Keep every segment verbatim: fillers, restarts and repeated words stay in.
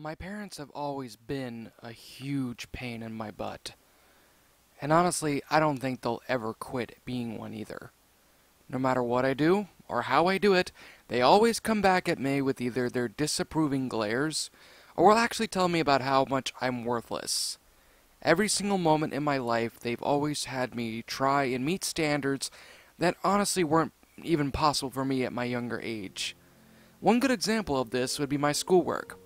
My parents have always been a huge pain in my butt. And honestly, I don't think they'll ever quit being one either. No matter what I do, or how I do it, they always come back at me with either their disapproving glares, or will actually tell me about how much I'm worthless. Every single moment in my life, they've always had me try and meet standards that honestly weren't even possible for me at my younger age. One good example of this would be my schoolwork.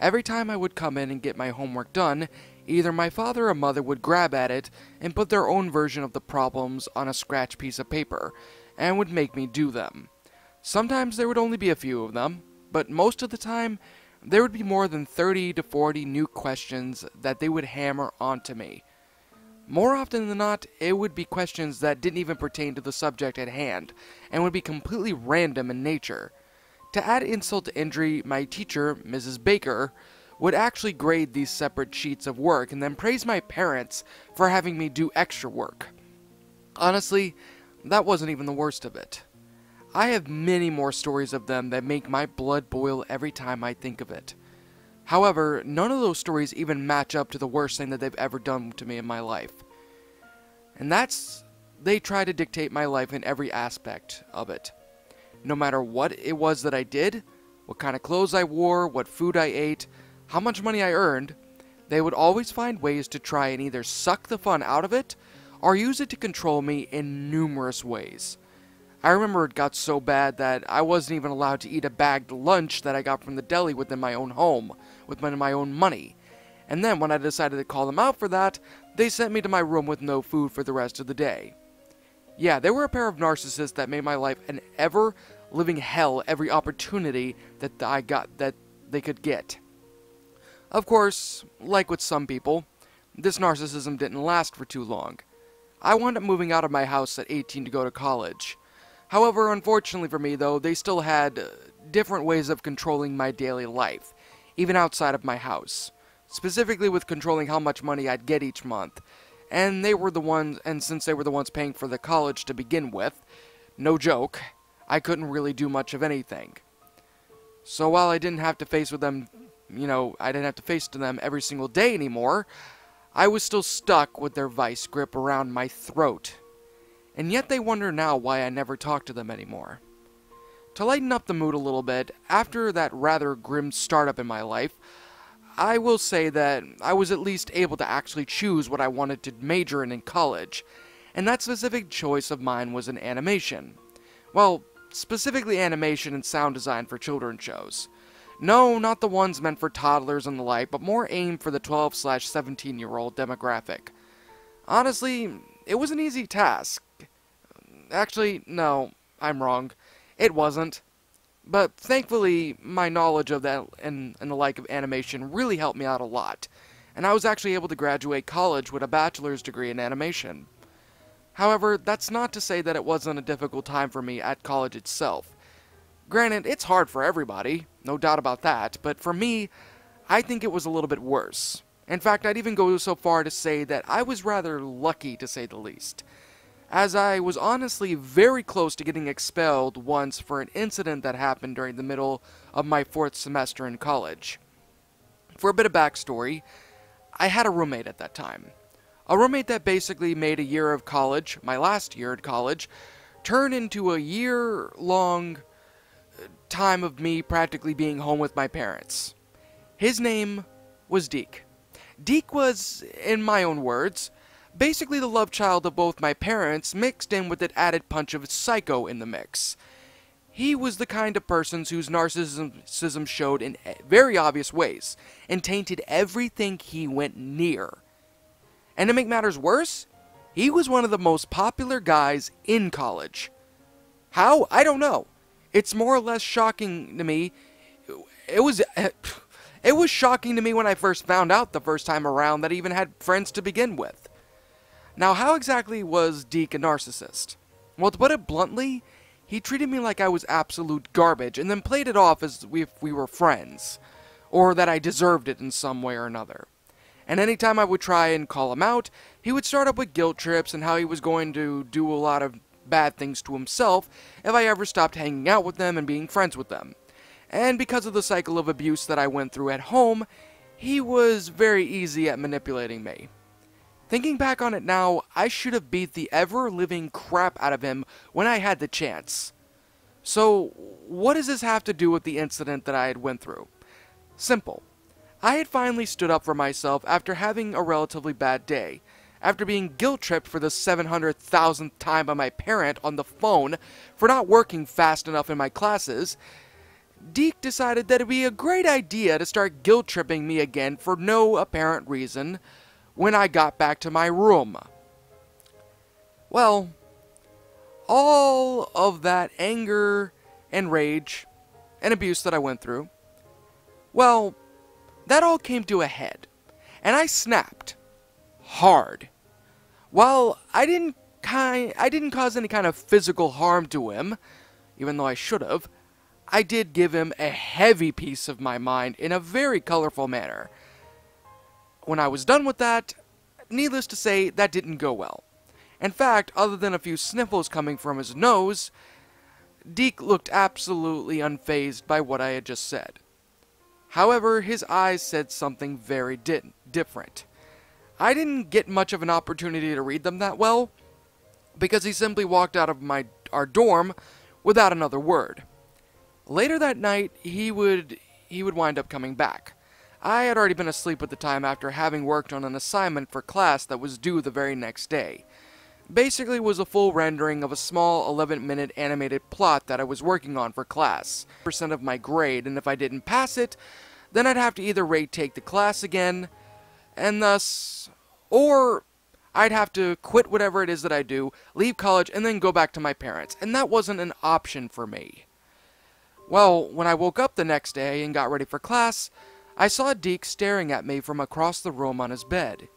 Every time I would come in and get my homework done, either my father or mother would grab at it and put their own version of the problems on a scratch piece of paper, and would make me do them. Sometimes there would only be a few of them, but most of the time, there would be more than thirty to forty new questions that they would hammer onto me. More often than not, it would be questions that didn't even pertain to the subject at hand, and would be completely random in nature. To add insult to injury, my teacher, Missus Baker, would actually grade these separate sheets of work and then praise my parents for having me do extra work. Honestly, that wasn't even the worst of it. I have many more stories of them that make my blood boil every time I think of it. However, none of those stories even match up to the worst thing that they've ever done to me in my life. And that's, they try to dictate my life in every aspect of it. No matter what it was that I did, what kind of clothes I wore, what food I ate, how much money I earned, they would always find ways to try and either suck the fun out of it, or use it to control me in numerous ways. I remember it got so bad that I wasn't even allowed to eat a bagged lunch that I got from the deli within my own home, within my own money. And then when I decided to call them out for that, they sent me to my room with no food for the rest of the day. Yeah, they were a pair of narcissists that made my life an ever-living hell every opportunity that I got that they could get. Of course, like with some people, this narcissism didn't last for too long. I wound up moving out of my house at eighteen to go to college. However, unfortunately for me though, they still had different ways of controlling my daily life, even outside of my house. Specifically with controlling how much money I'd get each month. And they were the ones, and since they were the ones paying for the college to begin with, no joke, I couldn't really do much of anything. So while I didn't have to face with them, you know, I didn't have to face to them every single day anymore, I was still stuck with their vice grip around my throat. And yet they wonder now why I never talk to them anymore. To lighten up the mood a little bit, after that rather grim startup in my life, I will say that I was at least able to actually choose what I wanted to major in in college, and that specific choice of mine was in animation. Well, specifically animation and sound design for children's shows. No, not the ones meant for toddlers and the like, but more aimed for the twelve slash seventeen year old demographic. Honestly, it was an easy task. Actually, no, I'm wrong. It wasn't. But thankfully, my knowledge of that and, and the like of animation really helped me out a lot, and I was actually able to graduate college with a bachelor's degree in animation. However, that's not to say that it wasn't a difficult time for me at college itself. Granted, it's hard for everybody, no doubt about that, but for me, I think it was a little bit worse. In fact, I'd even go so far to say that I was rather lucky, to say the least, as I was honestly very close to getting expelled once for an incident that happened during the middle of my fourth semester in college. For a bit of backstory, I had a roommate at that time. A roommate that basically made a year of college, my last year at college, turn into a year-long time of me practically being home with my parents. His name was Deke. Deke was, in my own words, basically the love child of both my parents, mixed in with that added punch of psycho in the mix. He was the kind of person whose narcissism showed in very obvious ways, and tainted everything he went near. And to make matters worse, he was one of the most popular guys in college. How? I don't know. It's more or less shocking to me. It was... It was shocking to me when I first found out the first time around that I even had friends to begin with. Now, how exactly was Deke a narcissist? Well, to put it bluntly, he treated me like I was absolute garbage and then played it off as if we were friends, or that I deserved it in some way or another. And anytime I would try and call him out, he would start up with guilt trips and how he was going to do a lot of bad things to himself if I ever stopped hanging out with them and being friends with them. and because of the cycle of abuse that I went through at home, he was very easy at manipulating me. Thinking back on it now, I should have beat the ever-living crap out of him when I had the chance. So, what does this have to do with the incident that I had went through? Simple. I had finally stood up for myself after having a relatively bad day, after being guilt-tripped for the seven hundred thousandth time by my parent on the phone for not working fast enough in my classes. Deke decided that it would be a great idea to start guilt-tripping me again for no apparent reason when I got back to my room. Well, all of that anger and rage and abuse that I went through, well, that all came to a head, and I snapped. Hard. While I didn't, ki- I didn't cause any kind of physical harm to him, even though I should have, I did give him a heavy piece of my mind in a very colorful manner. When I was done with that, needless to say, that didn't go well. In fact, other than a few sniffles coming from his nose, Deke looked absolutely unfazed by what I had just said. However, his eyes said something very di different. I didn't get much of an opportunity to read them that well, because he simply walked out of my our dorm without another word. Later that night, he would he would wind up coming back. I had already been asleep at the time after having worked on an assignment for class that was due the very next day. Basically, it was a full rendering of a small eleven minute animated plot that I was working on for class. Percent of my grade, and if I didn't pass it, then I'd have to either retake the class again, and thus, or I'd have to quit whatever it is that I do, leave college, and then go back to my parents, and that wasn't an option for me. Well, when I woke up the next day and got ready for class, I saw Deke staring at me from across the room on his bed.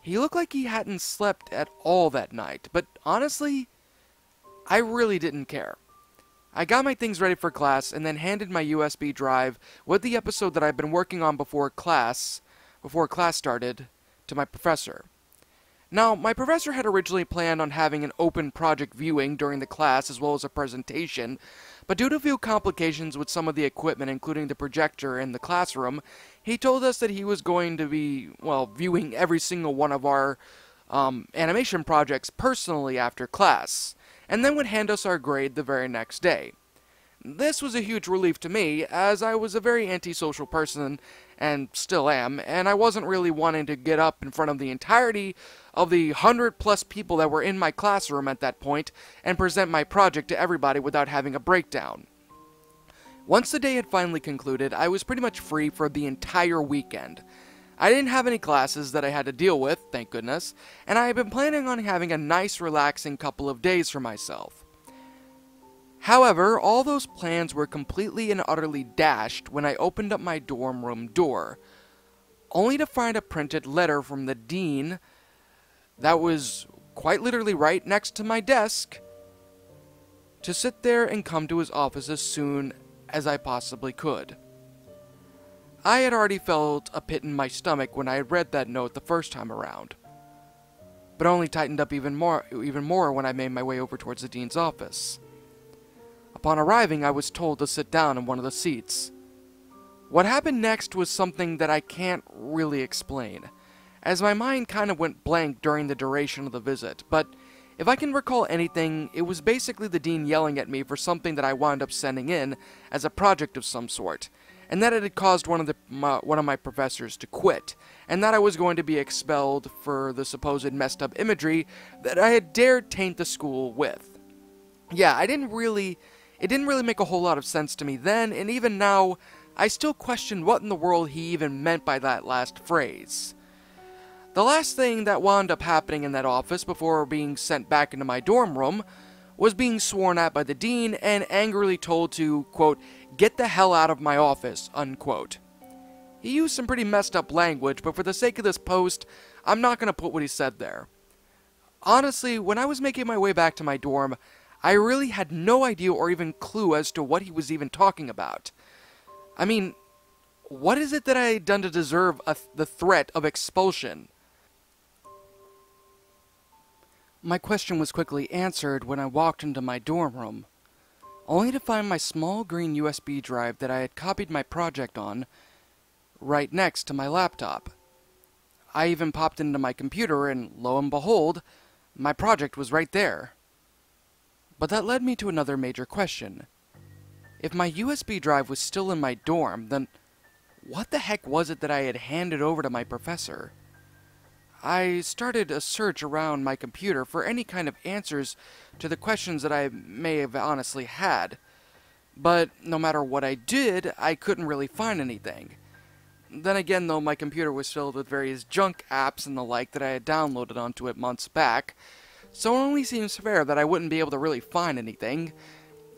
He looked like he hadn't slept at all that night, but honestly, I really didn't care. I got my things ready for class and then handed my U S B drive with the episode that I'd been working on before class, before class started, to my professor. Now, my professor had originally planned on having an open project viewing during the class as well as a presentation, but due to a few complications with some of the equipment, including the projector in the classroom, he told us that he was going to be, well, viewing every single one of our um, animation projects personally after class, and then would hand us our grade the very next day. This was a huge relief to me, as I was a very antisocial person, and still am, and I wasn't really wanting to get up in front of the entirety of the hundred plus people that were in my classroom at that point and present my project to everybody without having a breakdown. Once the day had finally concluded, I was pretty much free for the entire weekend. I didn't have any classes that I had to deal with, thank goodness, and I had been planning on having a nice, relaxing couple of days for myself. However, all those plans were completely and utterly dashed when I opened up my dorm room door, only to find a printed letter from the dean that was quite literally right next to my desk to sit there and come to his office as soon as I possibly could. I had already felt a pit in my stomach when I had read that note the first time around, but only tightened up even more, even more when I made my way over towards the dean's office. Upon arriving, I was told to sit down in one of the seats. What happened next was something that I can't really explain, as my mind kind of went blank during the duration of the visit, but if I can recall anything, it was basically the dean yelling at me for something that I wound up sending in as a project of some sort, and that it had caused one of, the, my, one of my professors to quit, and that I was going to be expelled for the supposed messed up imagery that I had dared taint the school with. Yeah, I didn't really... It didn't really make a whole lot of sense to me then, and even now, I still question what in the world he even meant by that last phrase. The last thing that wound up happening in that office before being sent back into my dorm room was being sworn at by the dean and angrily told to, quote, "get the hell out of my office," unquote. He used some pretty messed up language, but for the sake of this post, I'm not going to put what he said there. Honestly, when I was making my way back to my dorm, I really had no idea or even clue as to what he was even talking about. I mean, what is it that I had done to deserve a th the threat of expulsion? My question was quickly answered when I walked into my dorm room. only to find my small green U S B drive that I had copied my project on right next to my laptop. I even popped into my computer and, lo and behold, my project was right there. But that led me to another major question. If my U S B drive was still in my dorm, then what the heck was it that I had handed over to my professor? I started a search around my computer for any kind of answers to the questions that I may have honestly had, but no matter what I did, I couldn't really find anything. Then again, though, my computer was filled with various junk apps and the like that I had downloaded onto it months back, so it only seems fair that I wouldn't be able to really find anything,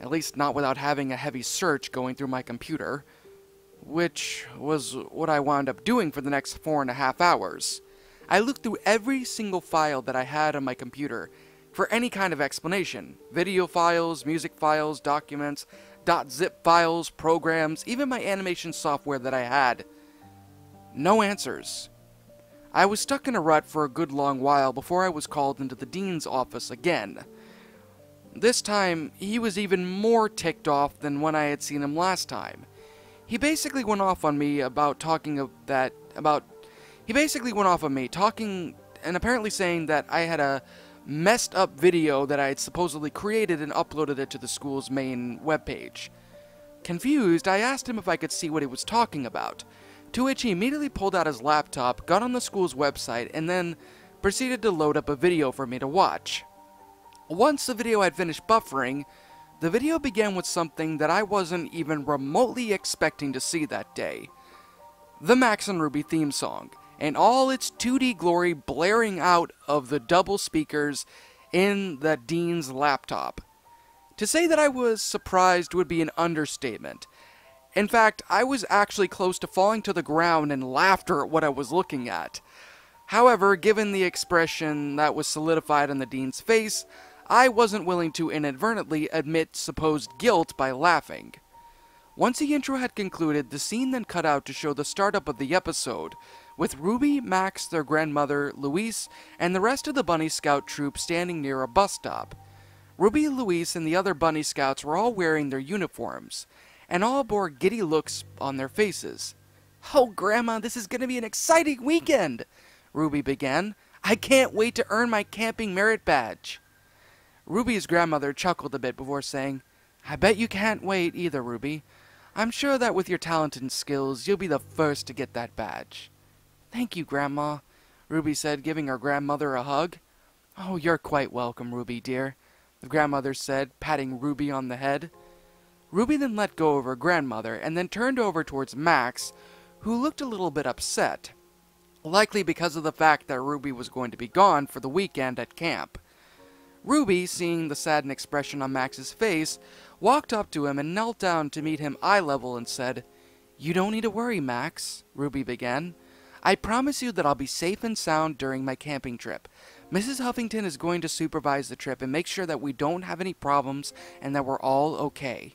at least not without having a heavy search going through my computer, which was what I wound up doing for the next four and a half hours. I looked through every single file that I had on my computer for any kind of explanation. Video files, music files, documents, .zip files, programs, even my animation software that I had. No answers. I was stuck in a rut for a good long while before I was called into the dean's office again. This time, he was even more ticked off than when I had seen him last time. He basically went off on me about talking of that, about He basically went off on me, talking and apparently saying that I had a messed up video that I had supposedly created and uploaded it to the school's main webpage. Confused, I asked him if I could see what he was talking about, to which he immediately pulled out his laptop, got on the school's website, and then proceeded to load up a video for me to watch. Once the video had finished buffering, the video began with something that I wasn't even remotely expecting to see that day. The Max and Ruby theme song, and all its two D glory blaring out of the double speakers in the dean's laptop. To say that I was surprised would be an understatement. In fact, I was actually close to falling to the ground in laughter at what I was looking at. However, given the expression that was solidified on the dean's face, I wasn't willing to inadvertently admit supposed guilt by laughing. Once the intro had concluded, the scene then cut out to show the startup of the episode, with Ruby, Max, their grandmother, Louise, and the rest of the Bunny Scout troop standing near a bus stop. Ruby, Louise, and the other Bunny Scouts were all wearing their uniforms, and all bore giddy looks on their faces. "Oh, Grandma, this is going to be an exciting weekend," Ruby began. "I can't wait to earn my camping merit badge." Ruby's grandmother chuckled a bit before saying, "I bet you can't wait either, Ruby. I'm sure that with your talent and skills, you'll be the first to get that badge." "Thank you, Grandma," Ruby said, giving her grandmother a hug. "Oh, you're quite welcome, Ruby, dear," the grandmother said, patting Ruby on the head. Ruby then let go of her grandmother and then turned over towards Max, who looked a little bit upset, likely because of the fact that Ruby was going to be gone for the weekend at camp. Ruby, seeing the saddened expression on Max's face, walked up to him and knelt down to meet him eye level and said, "You don't need to worry, Max," Ruby began. "I promise you that I'll be safe and sound during my camping trip. Missus Huffington is going to supervise the trip and make sure that we don't have any problems and that we're all okay."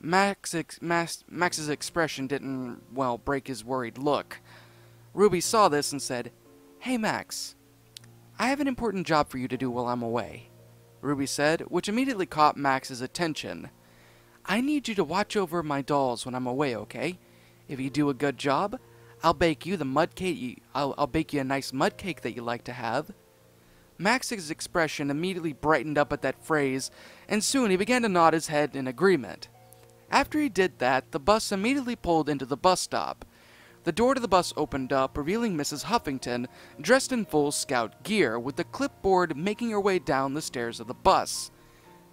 Max ex Max Max's expression didn't, well, break his worried look. Ruby saw this and said, "Hey, Max, I have an important job for you to do while I'm away," Ruby said, which immediately caught Max's attention. "I need you to watch over my dolls when I'm away, okay? If you do a good job, I'll bake you the mud cake. You, I'll, I'll bake you a nice mud cake that you like to have." Max's expression immediately brightened up at that phrase, and soon he began to nod his head in agreement. After he did that, the bus immediately pulled into the bus stop. The door to the bus opened up, revealing Missus Huffington, dressed in full scout gear, with the clipboard making her way down the stairs of the bus.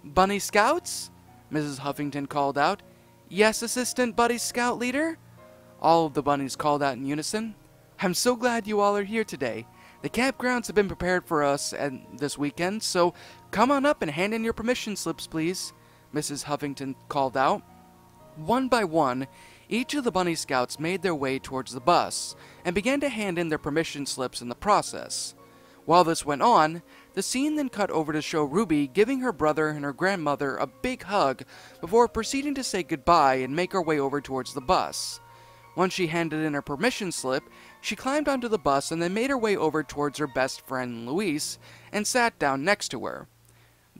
"Bunny Scouts?" Missus Huffington called out. "Yes, Assistant Bunny Scout Leader?" All of the bunnies called out in unison. "I'm so glad you all are here today. The campgrounds have been prepared for us and this weekend, so come on up and hand in your permission slips, please," Missus Huffington called out. One by one, each of the Bunny Scouts made their way towards the bus, and began to hand in their permission slips in the process. While this went on, the scene then cut over to show Ruby giving her brother and her grandmother a big hug before proceeding to say goodbye and make her way over towards the bus. Once she handed in her permission slip, she climbed onto the bus and then made her way over towards her best friend Louise, and sat down next to her.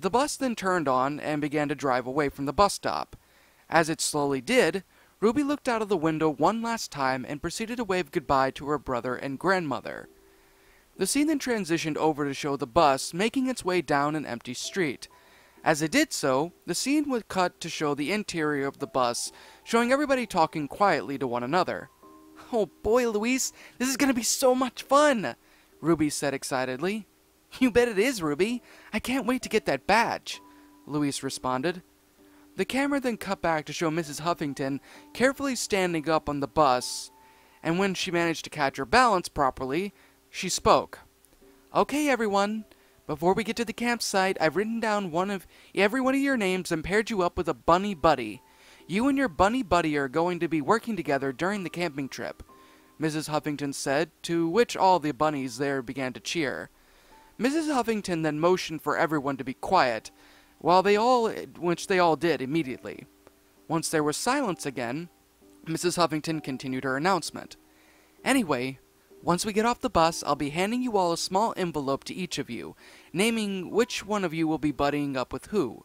The bus then turned on and began to drive away from the bus stop. As it slowly did, Ruby looked out of the window one last time and proceeded to wave goodbye to her brother and grandmother. The scene then transitioned over to show the bus making its way down an empty street. As it did so, the scene was cut to show the interior of the bus, showing everybody talking quietly to one another. "Oh boy, Louise, this is going to be so much fun," Ruby said excitedly. "You bet it is, Ruby. I can't wait to get that badge," Louise responded. The camera then cut back to show Missus Huffington carefully standing up on the bus, and when she managed to catch her balance properly, she spoke. "Okay, everyone. Before we get to the campsite, I've written down one of every one of your names and paired you up with a bunny buddy. You and your bunny buddy are going to be working together during the camping trip," Missus Huffington said, to which all the bunnies there began to cheer. Missus Huffington then motioned for everyone to be quiet, while they all, which they all did immediately. Once there was silence again, Missus Huffington continued her announcement. "Anyway, once we get off the bus, I'll be handing you all a small envelope to each of you, naming which one of you will be buddying up with who.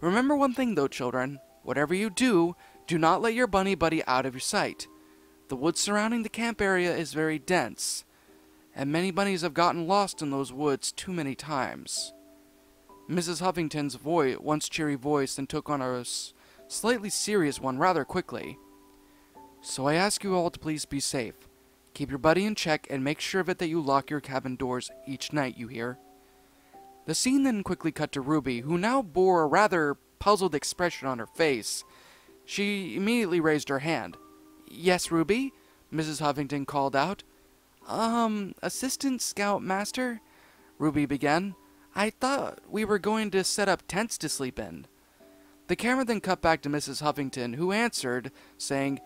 Remember one thing though, children, whatever you do, do not let your bunny buddy out of your sight. The woods surrounding the camp area is very dense, and many bunnies have gotten lost in those woods too many times." Missus Huffington's voice, once cheery voice, then took on a slightly serious one rather quickly. "So I ask you all to please be safe. Keep your buddy in check and make sure of it that you lock your cabin doors each night, you hear?" The scene then quickly cut to Ruby, who now bore a rather puzzled expression on her face. She immediately raised her hand. "Yes, Ruby?" Missus Huffington called out. Um, Assistant Scoutmaster? Ruby began. "I thought we were going to set up tents to sleep in." The camera then cut back to Missus Huffington, who answered, saying,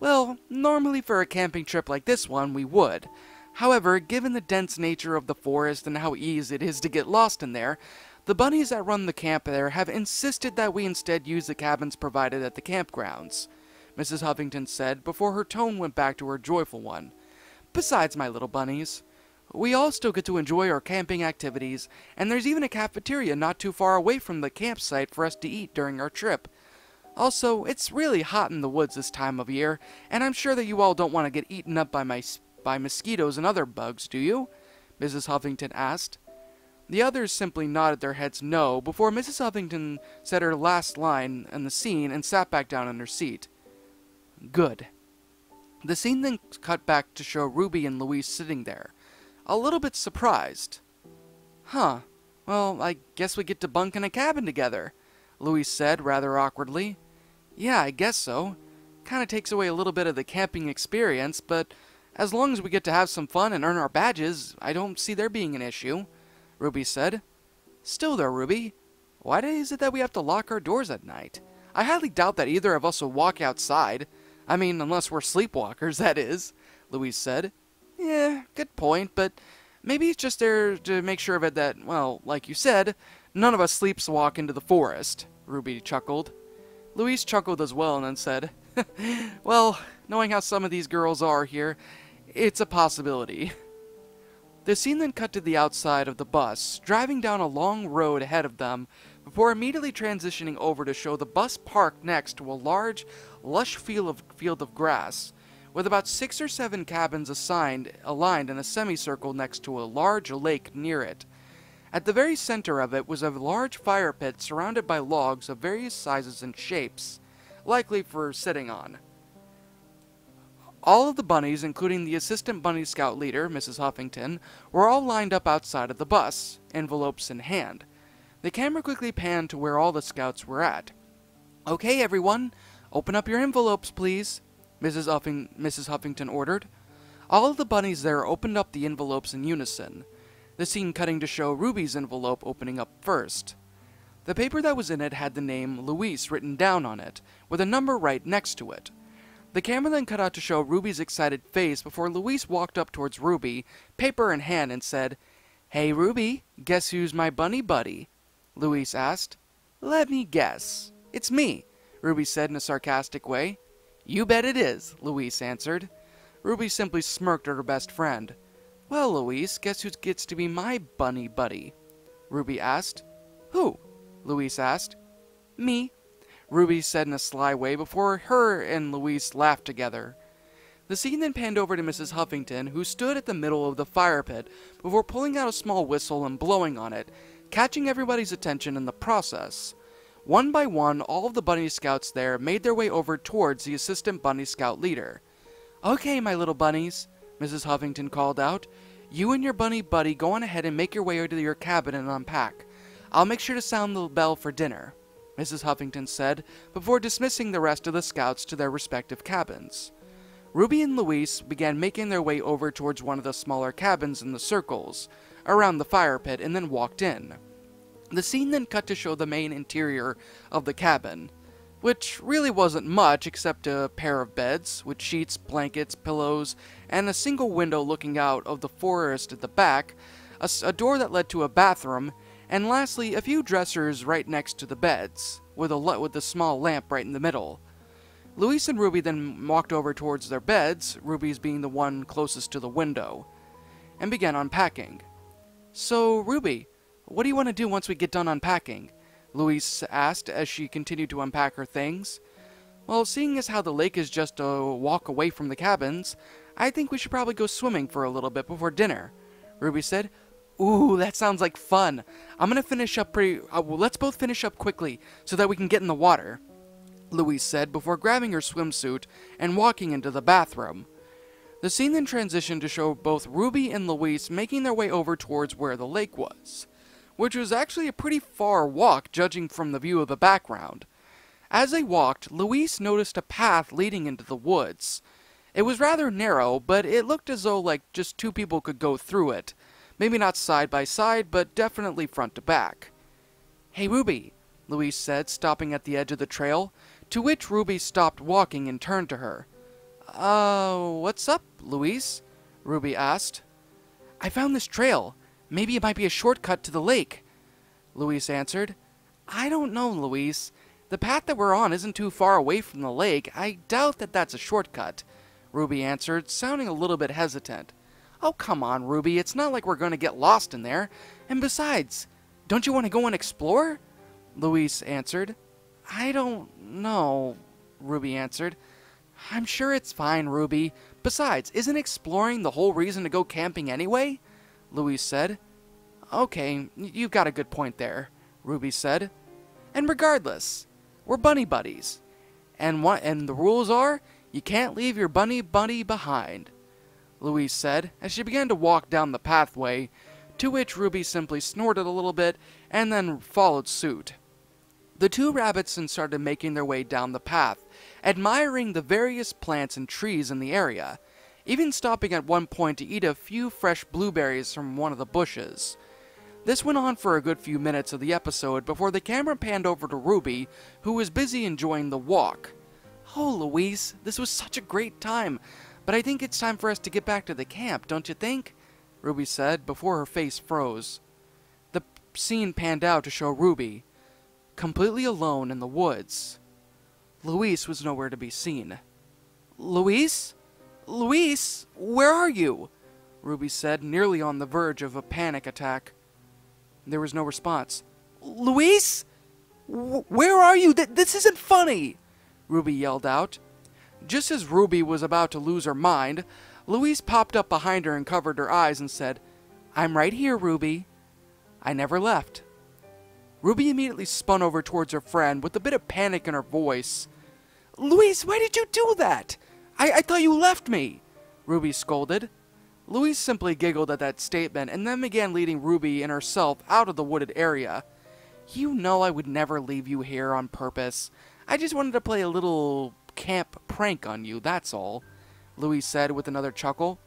"Well, normally for a camping trip like this one, we would. However, given the dense nature of the forest and how easy it is to get lost in there, the bunnies that run the camp there have insisted that we instead use the cabins provided at the campgrounds," Missus Huffington said before her tone went back to her joyful one. "Besides, my little bunnies, we all still get to enjoy our camping activities, and there's even a cafeteria not too far away from the campsite for us to eat during our trip. Also, it's really hot in the woods this time of year, and I'm sure that you all don't want to get eaten up by, my, by mosquitoes and other bugs, do you?" Missus Huffington asked. The others simply nodded their heads no before Missus Huffington said her last line in the scene and sat back down in her seat. "Good." The scene then cut back to show Ruby and Louise sitting there, a little bit surprised. "Huh, well, I guess we get to bunk in a cabin together," Louise said rather awkwardly. "Yeah, I guess so. Kinda takes away a little bit of the camping experience, but as long as we get to have some fun and earn our badges, I don't see there being an issue," Ruby said. "Still though, Ruby, why is it that we have to lock our doors at night? I highly doubt that either of us will walk outside. I mean, unless we're sleepwalkers, that is," Louise said. "Yeah, good point, but maybe it's just there to make sure of it that, well, like you said, none of us sleeps walk into the forest," Ruby chuckled. Louise chuckled as well and then said, "Well, knowing how some of these girls are here, it's a possibility." The scene then cut to the outside of the bus, driving down a long road ahead of them, before immediately transitioning over to show the bus parked next to a large, lush field of, field of grass, with about six or seven cabins assigned, aligned in a semicircle next to a large lake near it. At the very center of it was a large fire pit surrounded by logs of various sizes and shapes, likely for sitting on. All of the bunnies, including the assistant bunny scout leader, Missus Huffington, were all lined up outside of the bus, envelopes in hand. The camera quickly panned to where all the scouts were at. "Okay, everyone, open up your envelopes, please," Missus Huffing- Missus Huffington ordered. All of the bunnies there opened up the envelopes in unison, the scene cutting to show Ruby's envelope opening up first. The paper that was in it had the name Louise written down on it, with a number right next to it. The camera then cut out to show Ruby's excited face before Louise walked up towards Ruby, paper in hand, and said, "Hey, Ruby, guess who's my bunny buddy?" Louise asked. "Let me guess. It's me," Ruby said in a sarcastic way. "You bet it is," Louise answered. Ruby simply smirked at her best friend. "Well, Louise, guess who gets to be my bunny buddy?" Ruby asked. "Who?" Louise asked. Me, Ruby said in a sly way before her and Louise laughed together. The scene then panned over to Missus Huffington, who stood at the middle of the fire pit before pulling out a small whistle and blowing on it, catching everybody's attention in the process. One by one, all of the bunny scouts there made their way over towards the assistant bunny scout leader. Okay, my little bunnies, Missus Huffington called out. You and your bunny buddy go on ahead and make your way to your cabin and unpack. I'll make sure to sound the bell for dinner, Missus Huffington said, before dismissing the rest of the scouts to their respective cabins. Ruby and Louise began making their way over towards one of the smaller cabins in the circles, around the fire pit, and then walked in. The scene then cut to show the main interior of the cabin, which really wasn't much except a pair of beds, with sheets, blankets, pillows, and a single window looking out of the forest at the back, a, a door that led to a bathroom, and lastly a few dressers right next to the beds, with a, with a small lamp right in the middle. Louise and Ruby then walked over towards their beds, Ruby's being the one closest to the window, and began unpacking. So, Ruby, what do you want to do once we get done unpacking? Louise asked as she continued to unpack her things. Well, seeing as how the lake is just a walk away from the cabins, I think we should probably go swimming for a little bit before dinner, Ruby said. Ooh, that sounds like fun. I'm gonna finish up pretty, uh, well, let's both finish up quickly so that we can get in the water, Louise said before grabbing her swimsuit and walking into the bathroom. The scene then transitioned to show both Ruby and Louise making their way over towards where the lake was, which was actually a pretty far walk judging from the view of the background. As they walked, Louise noticed a path leading into the woods. It was rather narrow, but it looked as though like just two people could go through it. Maybe not side by side, but definitely front to back. Hey Ruby, Louise said, stopping at the edge of the trail, to which Ruby stopped walking and turned to her. Uh, what's up, Louise? Ruby asked. I found this trail. Maybe it might be a shortcut to the lake, Louise answered. I don't know, Louise. The path that we're on isn't too far away from the lake. I doubt that that's a shortcut, Ruby answered, sounding a little bit hesitant. Oh, come on, Ruby. It's not like we're going to get lost in there. And besides, don't you want to go and explore? Louise answered. I don't know, Ruby answered. I'm sure it's fine, Ruby. Besides, isn't exploring the whole reason to go camping anyway? Louise said. Okay, you've got a good point there, Ruby said. And regardless, we're bunny buddies. And what and the rules are, you can't leave your bunny buddy behind, Louise said as she began to walk down the pathway, to which Ruby simply snorted a little bit and then followed suit. The two rabbits then started making their way down the path, admiring the various plants and trees in the area, even stopping at one point to eat a few fresh blueberries from one of the bushes. This went on for a good few minutes of the episode before the camera panned over to Ruby, who was busy enjoying the walk. Oh, Louise, this was such a great time, but I think it's time for us to get back to the camp, don't you think? Ruby said before her face froze. The scene panned out to show Ruby, completely alone in the woods. Louise was nowhere to be seen. Louise? Louise, where are you? Ruby said, nearly on the verge of a panic attack. There was no response. Louise? W- where are you? Th- this isn't funny, Ruby yelled out. Just as Ruby was about to lose her mind, Louise popped up behind her and covered her eyes and said, I'm right here, Ruby. I never left. Ruby immediately spun over towards her friend with a bit of panic in her voice. Louise, why did you do that? I, I thought you left me, Ruby scolded. Louise simply giggled at that statement and then began leading Ruby and herself out of the wooded area. You know I would never leave you here on purpose. I just wanted to play a little camp prank on you, that's all, Louise said with another chuckle.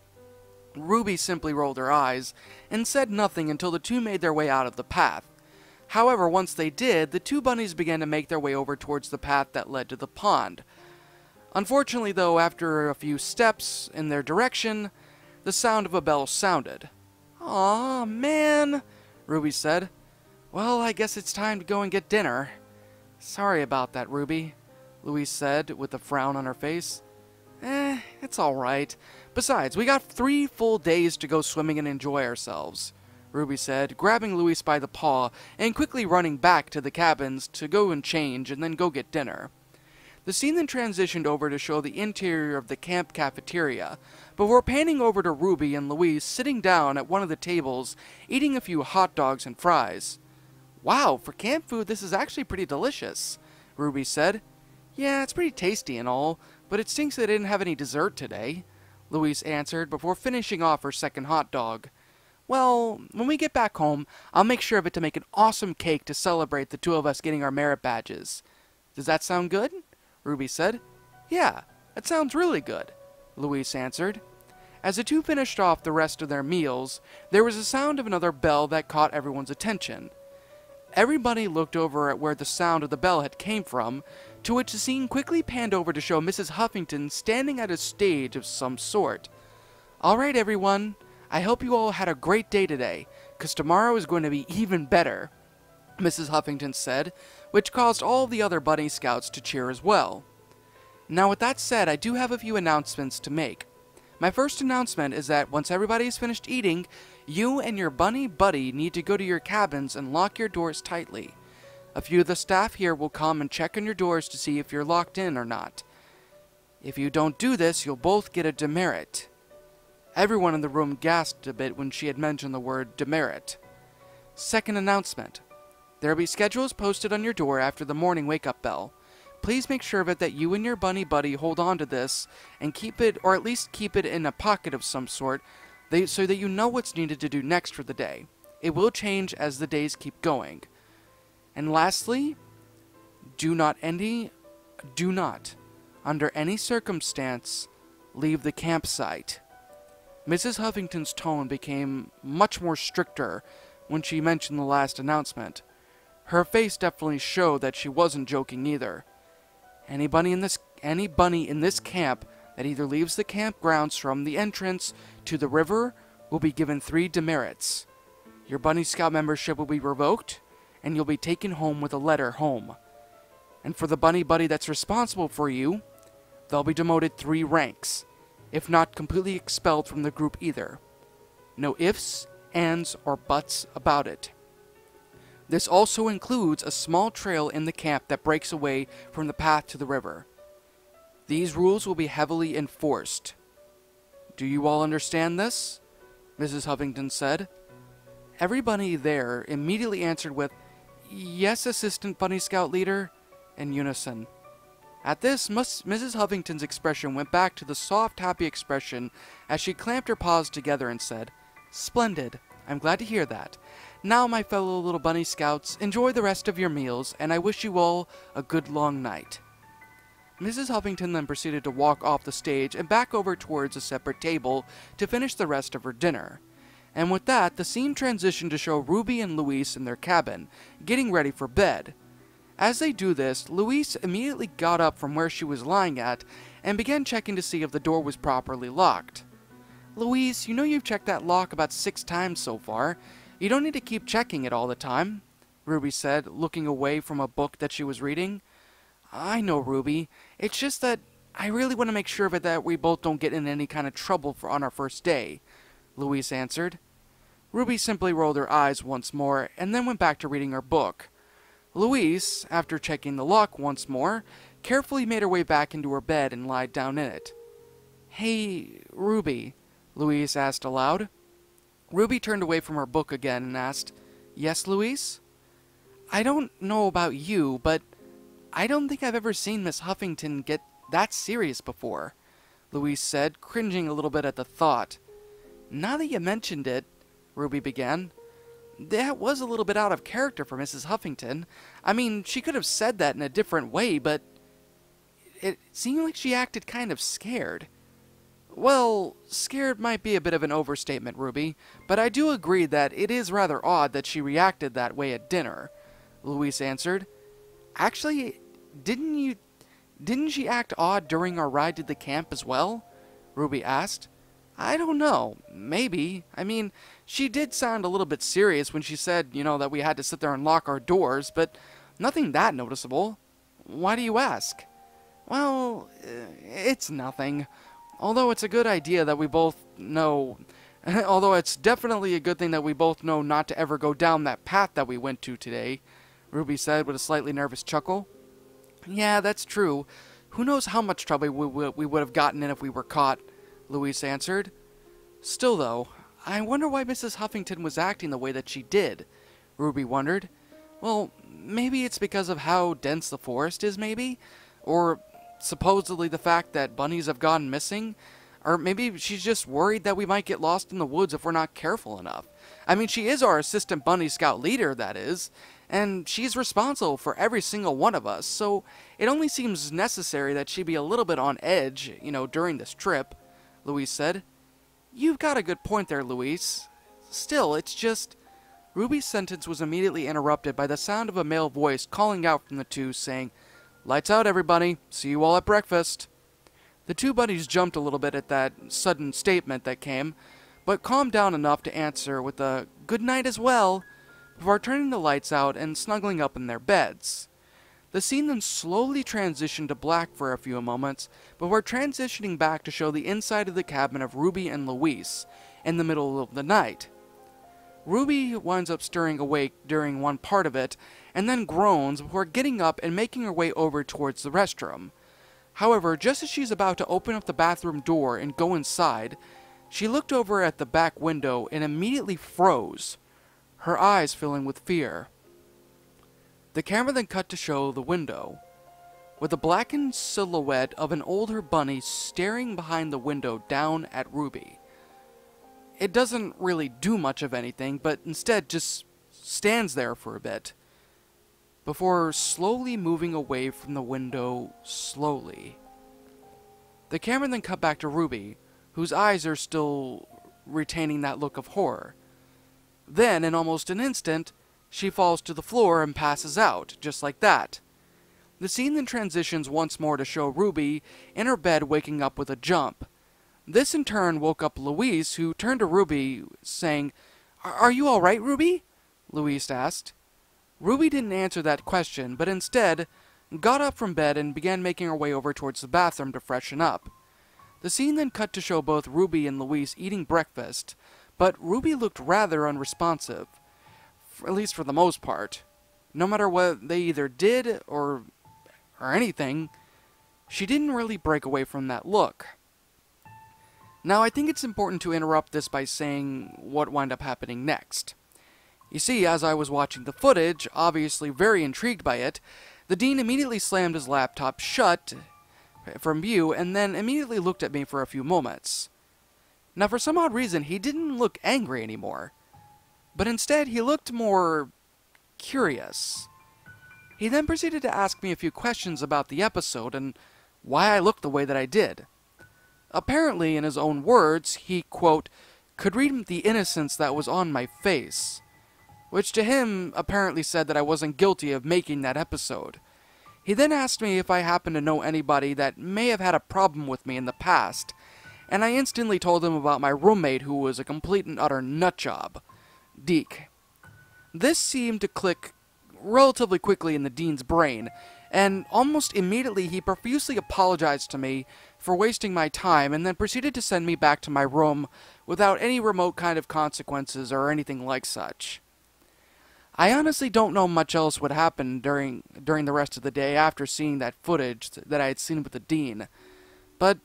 Ruby simply rolled her eyes and said nothing until the two made their way out of the path. However, once they did, the two bunnies began to make their way over towards the path that led to the pond. Unfortunately, though, after a few steps in their direction, the sound of a bell sounded. Aw, man, Ruby said. Well, I guess it's time to go and get dinner. Sorry about that, Ruby, Louise said with a frown on her face. Eh, it's all right. Besides, we got three full days to go swimming and enjoy ourselves, Ruby said, grabbing Louise by the paw and quickly running back to the cabins to go and change and then go get dinner. The scene then transitioned over to show the interior of the camp cafeteria, before panning over to Ruby and Louise sitting down at one of the tables, eating a few hot dogs and fries. "Wow, for camp food this is actually pretty delicious," Ruby said. "Yeah, it's pretty tasty and all, but it stinks they didn't have any dessert today," Louise answered before finishing off her second hot dog. "Well, when we get back home, I'll make sure of it to make an awesome cake to celebrate the two of us getting our merit badges. Does that sound good?" Ruby said. "Yeah, that sounds really good," Louise answered. As the two finished off the rest of their meals, there was a sound of another bell that caught everyone's attention. Everybody looked over at where the sound of the bell had came from, to which the scene quickly panned over to show Missus Huffington standing at a stage of some sort. "Alright everyone, I hope you all had a great day today, because tomorrow is going to be even better," Missus Huffington said, which caused all the other Bunny Scouts to cheer as well. Now with that said, I do have a few announcements to make. My first announcement is that once everybody is finished eating, you and your bunny buddy need to go to your cabins and lock your doors tightly. A few of the staff here will come and check on your doors to see if you're locked in or not. If you don't do this, you'll both get a demerit. Everyone in the room gasped a bit when she had mentioned the word demerit. Second announcement. There will be schedules posted on your door after the morning wake-up bell. Please make sure of it that you and your bunny buddy hold on to this and keep it, or at least keep it in a pocket of some sort, so that you know what's needed to do next for the day. It will change as the days keep going. And lastly, do not any, do not, under any circumstance, leave the campsite. Missus Huffington's tone became much more stricter when she mentioned the last announcement. Her face definitely showed that she wasn't joking either. Any bunny in this, any bunny in this camp that either leaves the campgrounds from the entrance to the river will be given three demerits. Your Bunny Scout membership will be revoked, and you'll be taken home with a letter home. And for the bunny buddy that's responsible for you, they'll be demoted three ranks, if not completely expelled from the group either. No ifs, ands, or buts about it. This also includes a small trail in the camp that breaks away from the path to the river. These rules will be heavily enforced. Do you all understand this? Missus Huffington said. Everybody there immediately answered with, "Yes, Assistant Bunny Scout Leader," in unison. At this, Missus Huffington's expression went back to the soft, happy expression as she clamped her paws together and said, "Splendid. I'm glad to hear that. Now, my fellow little bunny scouts, enjoy the rest of your meals, and I wish you all a good long night." Missus Huffington then proceeded to walk off the stage and back over towards a separate table to finish the rest of her dinner. And with that, the scene transitioned to show Ruby and Louise in their cabin, getting ready for bed. As they do this, Louise immediately got up from where she was lying at and began checking to see if the door was properly locked. "Louise, you know you've checked that lock about six times so far. You don't need to keep checking it all the time," Ruby said, looking away from a book that she was reading. "I know, Ruby. It's just that I really want to make sure of it that we both don't get in any kind of trouble for on our first day," Louise answered. Ruby simply rolled her eyes once more and then went back to reading her book. Louise, after checking the lock once more, carefully made her way back into her bed and lied down in it. "Hey, Ruby," Louise asked aloud. Ruby turned away from her book again and asked, "Yes, Louise?" "I don't know about you, but I don't think I've ever seen Miss Huffington get that serious before," Louise said, cringing a little bit at the thought. "Now that you mentioned it," Ruby began, "that was a little bit out of character for Missus Huffington. I mean, she could have said that in a different way, but it seemed like she acted kind of scared." "Well, scared might be a bit of an overstatement, Ruby, but I do agree that it is rather odd that she reacted that way at dinner," Louise answered. "Actually, didn't you, didn't she act odd during our ride to the camp as well?" Ruby asked. "I don't know. Maybe. I mean, she did sound a little bit serious when she said, you know, that we had to sit there and lock our doors, but nothing that noticeable. Why do you ask?" "Well, it's nothing. Although it's a good idea that we both know Although it's definitely a good thing that we both know not to ever go down that path that we went to today, Ruby said with a slightly nervous chuckle. Yeah, that's true. Who knows how much trouble we, we would have gotten in if we were caught, Louise answered. Still, though, I wonder why Missus Huffington was acting the way that she did, Ruby wondered. Well, maybe it's because of how dense the forest is, maybe? Or supposedly the fact that bunnies have gone missing? Or maybe she's just worried that we might get lost in the woods if we're not careful enough. I mean, she is our assistant bunny scout leader, that is, and she's responsible for every single one of us, so it only seems necessary that she be a little bit on edge, you know, during this trip, Louise said. You've got a good point there, Louise. Still, it's just... Ruby's sentence was immediately interrupted by the sound of a male voice calling out from the two, saying, Lights out, everybody. See you all at breakfast. The two buddies jumped a little bit at that sudden statement that came, but calmed down enough to answer with a good night as well, before turning the lights out and snuggling up in their beds. The scene then slowly transitioned to black for a few moments, before transitioning back to show the inside of the cabin of Ruby and Louise in the middle of the night. Ruby winds up stirring awake during one part of it, and then groans before getting up and making her way over towards the restroom. However, just as she's about to open up the bathroom door and go inside, she looked over at the back window and immediately froze, her eyes filling with fear. The camera then cut to show the window, with a blackened silhouette of an older bunny staring behind the window down at Ruby. It doesn't really do much of anything, but instead just stands there for a bit, before slowly moving away from the window slowly. The camera then cut back to Ruby, whose eyes are still retaining that look of horror. Then, in almost an instant, she falls to the floor and passes out, just like that. The scene then transitions once more to show Ruby in her bed waking up with a jump. This in turn woke up Louise, who turned to Ruby, saying, "Are you all right, Ruby?" Louise asked. Ruby didn't answer that question, but instead got up from bed and began making her way over towards the bathroom to freshen up. The scene then cut to show both Ruby and Louise eating breakfast, but Ruby looked rather unresponsive, at least for the most part. No matter what they either did or, or anything, she didn't really break away from that look. Now, I think it's important to interrupt this by saying what wound up happening next. You see, as I was watching the footage, obviously very intrigued by it, the dean immediately slammed his laptop shut from view and then immediately looked at me for a few moments. Now, for some odd reason, he didn't look angry anymore, but instead he looked more curious. He then proceeded to ask me a few questions about the episode and why I looked the way that I did. Apparently, in his own words, he, quote, could read the innocence that was on my face, which to him apparently said that I wasn't guilty of making that episode. He then asked me if I happened to know anybody that may have had a problem with me in the past, and I instantly told him about my roommate who was a complete and utter nutjob, Deke. This seemed to click relatively quickly in the dean's brain, and almost immediately he profusely apologized to me for wasting my time and then proceeded to send me back to my room without any remote kind of consequences or anything like such. I honestly don't know much else would happen during during the rest of the day after seeing that footage that I had seen with the dean, but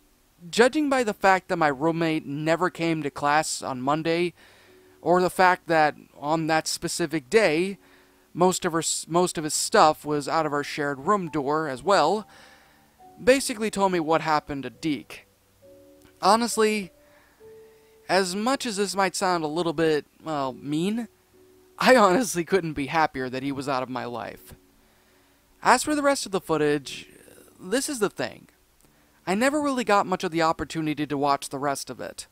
judging by the fact that my roommate never came to class on Monday, or the fact that on that specific day, most of her most of his stuff was out of our shared room door as well, basically told me what happened to Deke. Honestly, as much as this might sound a little bit, well, mean, I honestly couldn't be happier that he was out of my life. As for the rest of the footage, this is the thing. I never really got much of the opportunity to watch the rest of it.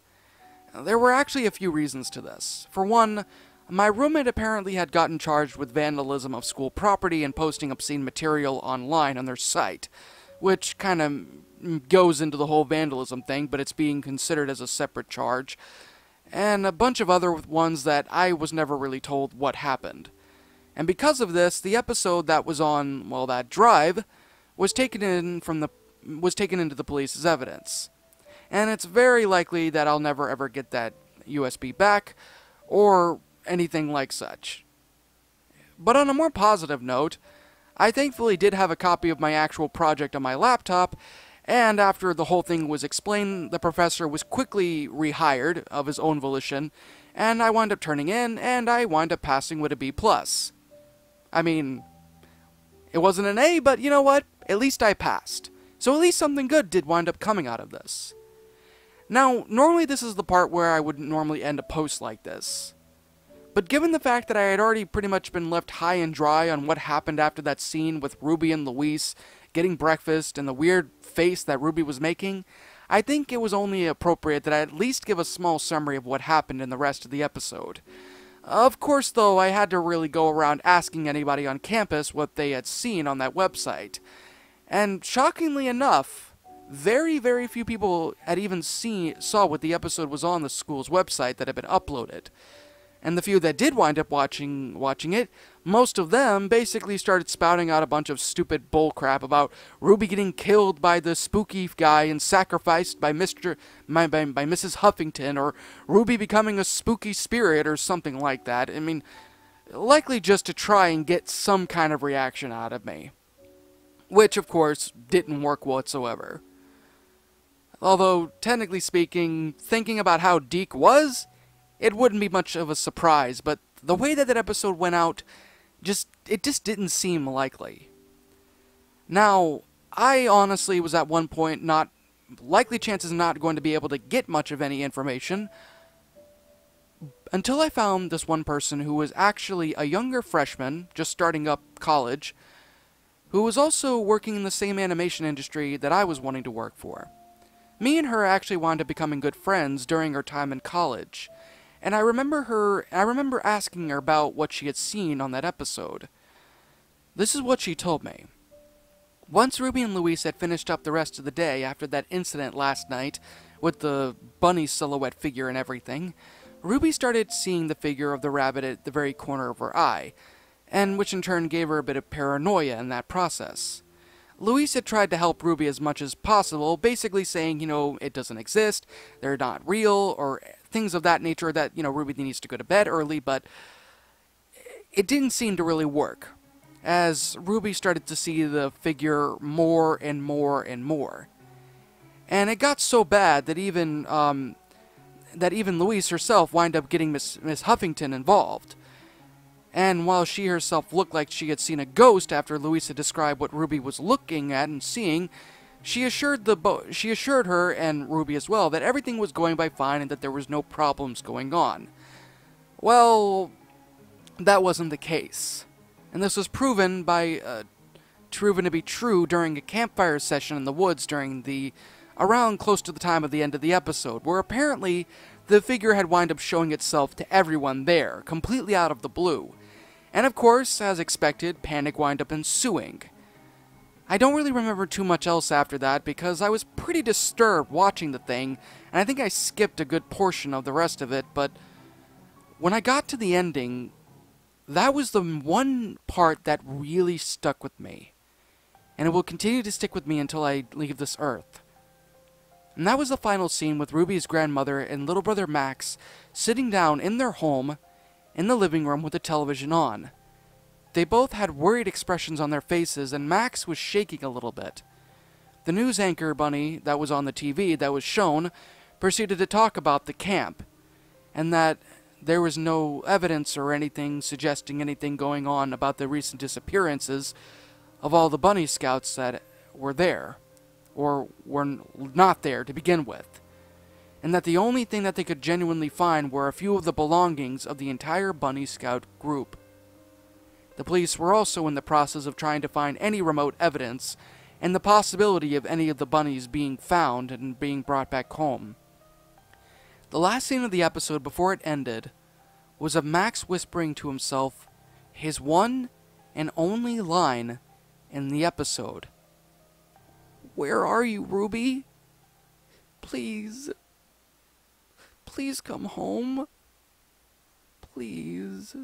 There were actually a few reasons to this. For one, my roommate apparently had gotten charged with vandalism of school property and posting obscene material online on their site, which kind of goes into the whole vandalism thing, but it's being considered as a separate charge, and a bunch of other ones that I was never really told what happened. And because of this, the episode that was on, well, that drive, was taken in from the was taken into the police as evidence. And it's very likely that I'll never ever get that U S B back, or anything like such. But on a more positive note, I thankfully did have a copy of my actual project on my laptop, and after the whole thing was explained, the professor was quickly rehired of his own volition, and I wound up turning in, and I wound up passing with a B plus. I mean, it wasn't an A, but you know what? At least I passed. So at least something good did wind up coming out of this. Now, normally this is the part where I wouldn't normally end a post like this. But given the fact that I had already pretty much been left high and dry on what happened after that scene with Ruby and Louise getting breakfast and the weird face that Ruby was making, I think it was only appropriate that I at least give a small summary of what happened in the rest of the episode. Of course, though, I had to really go around asking anybody on campus what they had seen on that website. And shockingly enough, very, very few people had even seen saw what the episode was on the school's website that had been uploaded. And the few that did wind up watching watching it, most of them basically started spouting out a bunch of stupid bullcrap about Ruby getting killed by the spooky guy and sacrificed by Mister by, by, by Missus Huffington, or Ruby becoming a spooky spirit or something like that. I mean, likely just to try and get some kind of reaction out of me. Which, of course, didn't work whatsoever. Although, technically speaking, thinking about how Deke was, it wouldn't be much of a surprise, but the way that that episode went out, just it just didn't seem likely. Now, I honestly was at one point not, likely chances not going to be able to get much of any information, until I found this one person who was actually a younger freshman, just starting up college, who was also working in the same animation industry that I was wanting to work for. Me and her actually wound up becoming good friends during her time in college. And I remember her, I remember asking her about what she had seen on that episode. This is what she told me. Once Ruby and Louise had finished up the rest of the day after that incident last night with the bunny silhouette figure and everything, Ruby started seeing the figure of the rabbit at the very corner of her eye, and which in turn gave her a bit of paranoia in that process. Louise had tried to help Ruby as much as possible, basically saying, you know, it doesn't exist, they're not real, or things of that nature, that, you know, Ruby needs to go to bed early, but it didn't seem to really work, as Ruby started to see the figure more and more and more. And it got so bad that even, um, that even Louise herself wound up getting Miss Huffington involved. And while she herself looked like she had seen a ghost after Louise had described what Ruby was looking at and seeing, She assured the bo she assured her, and Ruby as well, that everything was going by fine and that there was no problems going on. Well, that wasn't the case. And this was proven by uh, proven to be true during a campfire session in the woods during the around close to the time of the end of the episode, where apparently the figure had wound up showing itself to everyone there, completely out of the blue. And of course, as expected, panic wound up ensuing. I don't really remember too much else after that because I was pretty disturbed watching the thing, and I think I skipped a good portion of the rest of it, but when I got to the ending, that was the one part that really stuck with me, and it will continue to stick with me until I leave this earth. And that was the final scene with Ruby's grandmother and little brother Max sitting down in their home in the living room with the television on. They both had worried expressions on their faces, and Max was shaking a little bit. The news anchor bunny that was on the T V that was shown proceeded to talk about the camp, and that there was no evidence or anything suggesting anything going on about the recent disappearances of all the bunny scouts that were there, or were not there to begin with, and that the only thing that they could genuinely find were a few of the belongings of the entire bunny scout group. The police were also in the process of trying to find any remote evidence and the possibility of any of the bunnies being found and being brought back home. The last scene of the episode before it ended was of Max whispering to himself his one and only line in the episode. "Where are you, Ruby? Please. Please come home. Please."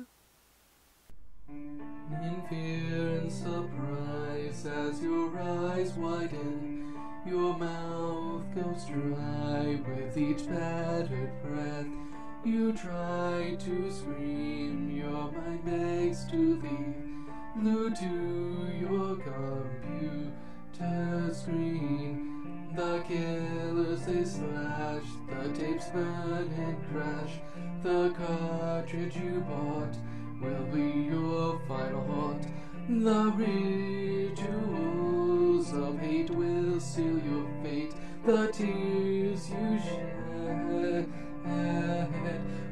In fear and surprise, as your eyes widen, your mouth goes dry with each battered breath. You try to scream, you're my Max to thee, glued to your computer screen. The killers they slash, the tapes burn and crash. The cartridge you bought will be your final haunt. The rituals of hate will seal your fate. The tears you shed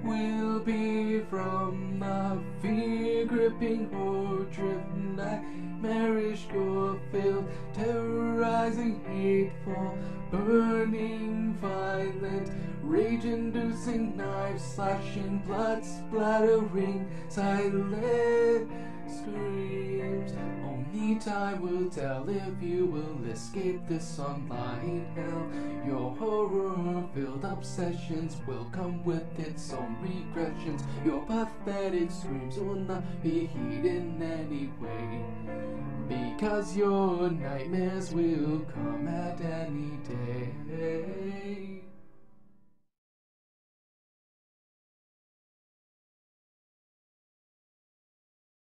will be from the fear-gripping, horror-driven, nightmarish, gore-filled, terrorizing, hateful, burning, violent, rage-inducing, knife-slashing, blood-splattering, silent screams. Only time will tell if you will escape this online hell. Your horror-filled obsessions will come with its own regressions. Your pathetic screams will not be heeded in any way, because your nightmares will come at any day.